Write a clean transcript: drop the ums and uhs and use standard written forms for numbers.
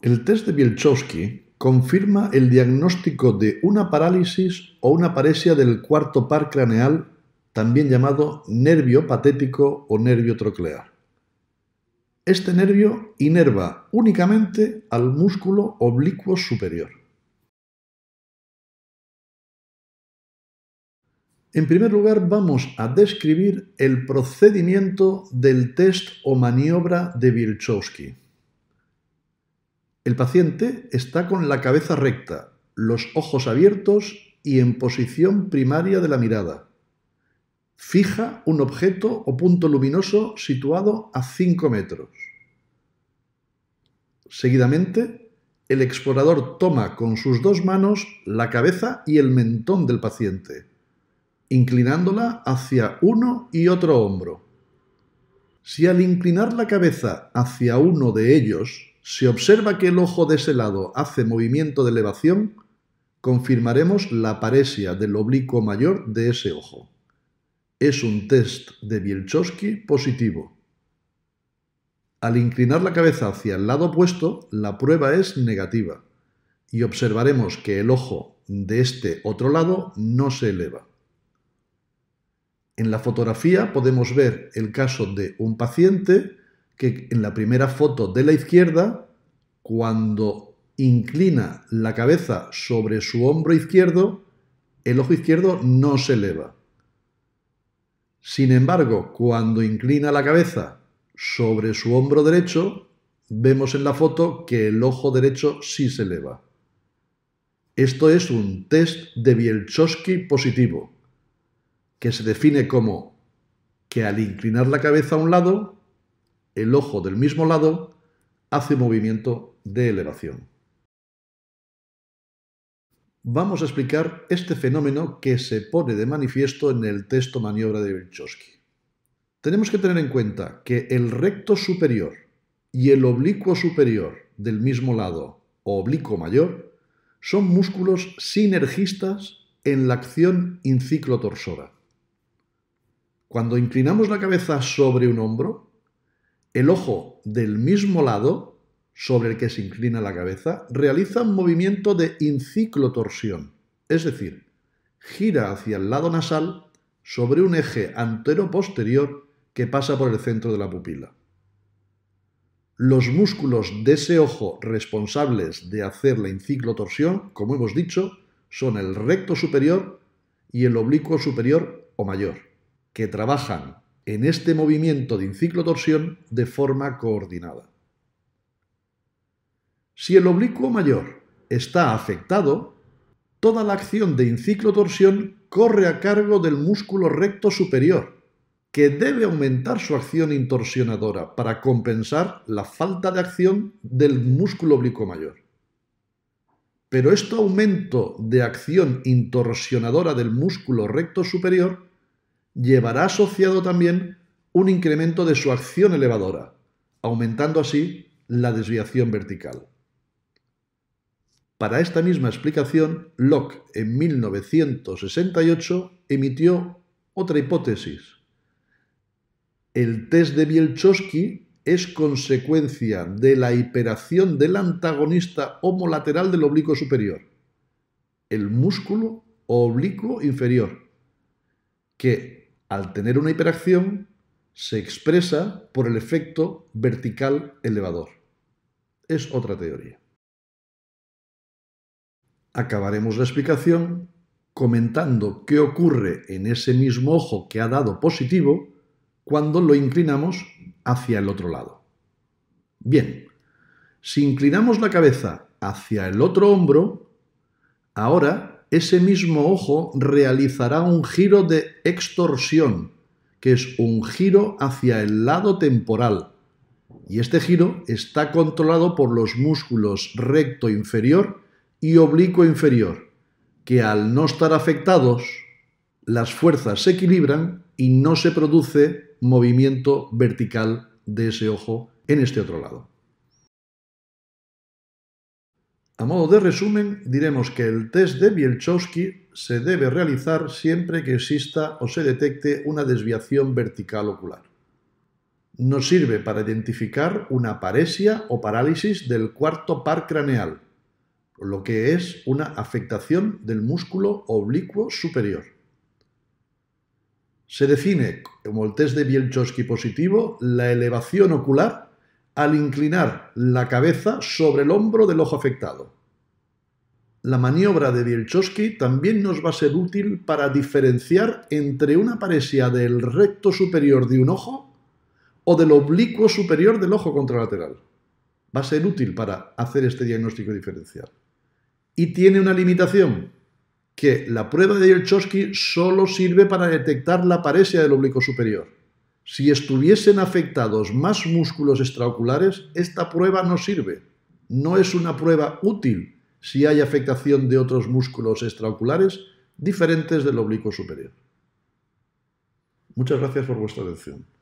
El test de Bielschowsky confirma el diagnóstico de una parálisis o una paresia del cuarto par craneal, también llamado nervio patético o nervio troclear. Este nervio inerva únicamente al músculo oblicuo superior. En primer lugar, vamos a describir el procedimiento del test o maniobra de Bielschowsky. El paciente está con la cabeza recta, los ojos abiertos y en posición primaria de la mirada. Fija un objeto o punto luminoso situado a 5 metros. Seguidamente, el explorador toma con sus dos manos la cabeza y el mentón del paciente, inclinándola hacia uno y otro hombro. Si al inclinar la cabeza hacia uno de ellos se observa que el ojo de ese lado hace movimiento de elevación, confirmaremos la paresia del oblicuo mayor de ese ojo. Es un test de Bielschowsky positivo. Al inclinar la cabeza hacia el lado opuesto, la prueba es negativa y observaremos que el ojo de este otro lado no se eleva. En la fotografía podemos ver el caso de un paciente que en la primera foto de la izquierda, cuando inclina la cabeza sobre su hombro izquierdo, el ojo izquierdo no se eleva. Sin embargo, cuando inclina la cabeza sobre su hombro derecho, vemos en la foto que el ojo derecho sí se eleva. Esto es un test de Bielschowsky positivo, que se define como que al inclinar la cabeza a un lado, el ojo del mismo lado hace un movimiento de elevación. Vamos a explicar este fenómeno que se pone de manifiesto en el test o maniobra de Bielschowsky. Tenemos que tener en cuenta que el recto superior y el oblicuo superior del mismo lado o oblicuo mayor son músculos sinergistas en la acción inciclotorsora. Cuando inclinamos la cabeza sobre un hombro, el ojo del mismo lado sobre el que se inclina la cabeza realiza un movimiento de inciclotorsión, es decir, gira hacia el lado nasal sobre un eje antero-posterior que pasa por el centro de la pupila. Los músculos de ese ojo responsables de hacer la inciclotorsión, como hemos dicho, son el recto superior y el oblicuo superior o mayor, que trabajan en este movimiento de inciclotorsión de forma coordinada. Si el oblicuo mayor está afectado, toda la acción de inciclotorsión corre a cargo del músculo recto superior, que debe aumentar su acción intorsionadora para compensar la falta de acción del músculo oblicuo mayor. Pero este aumento de acción intorsionadora del músculo recto superior llevará asociado también un incremento de su acción elevadora, aumentando así la desviación vertical. Para esta misma explicación, Locke en 1968 emitió otra hipótesis. El test de Bielschowsky es consecuencia de la hiperación del antagonista homolateral del oblicuo superior, el músculo oblicuo inferior, que al tener una hiperacción, se expresa por el efecto vertical elevador. Es otra teoría. Acabaremos la explicación comentando qué ocurre en ese mismo ojo que ha dado positivo cuando lo inclinamos hacia el otro lado. Bien, si inclinamos la cabeza hacia el otro hombro, ahora ese mismo ojo realizará un giro de extorsión, que es un giro hacia el lado temporal. Y este giro está controlado por los músculos recto inferior y oblicuo inferior, que al no estar afectados, las fuerzas se equilibran y no se produce movimiento vertical de ese ojo en este otro lado. A modo de resumen, diremos que el test de Bielschowsky se debe realizar siempre que exista o se detecte una desviación vertical ocular. Nos sirve para identificar una paresia o parálisis del cuarto par craneal, lo que es una afectación del músculo oblicuo superior. Se define como el test de Bielschowsky positivo la elevación ocular al inclinar la cabeza sobre el hombro del ojo afectado. La maniobra de Bielschowsky también nos va a ser útil para diferenciar entre una paresia del recto superior de un ojo o del oblicuo superior del ojo contralateral. Va a ser útil para hacer este diagnóstico diferencial. Y tiene una limitación, que la prueba de Bielschowsky solo sirve para detectar la paresia del oblicuo superior. Si estuviesen afectados más músculos extraoculares, esta prueba no sirve. No es una prueba útil si hay afectación de otros músculos extraoculares diferentes del oblicuo superior. Muchas gracias por vuestra atención.